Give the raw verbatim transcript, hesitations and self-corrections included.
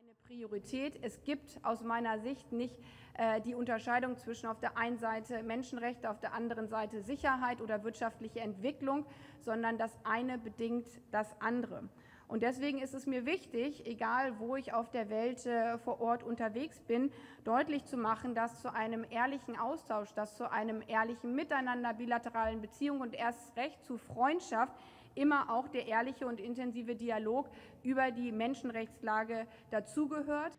Eine Priorität. Es gibt aus meiner Sicht nicht äh, die Unterscheidung zwischen auf der einen Seite Menschenrechte, auf der anderen Seite Sicherheit oder wirtschaftliche Entwicklung, sondern das eine bedingt das andere. Und deswegen ist es mir wichtig, egal wo ich auf der Welt äh, vor Ort unterwegs bin, deutlich zu machen, dass zu einem ehrlichen Austausch, dass zu einem ehrlichen Miteinander, bilateralen Beziehungen und erst recht zu Freundschaft immer auch der ehrliche und intensive Dialog über die Menschenrechtslage dazugehört.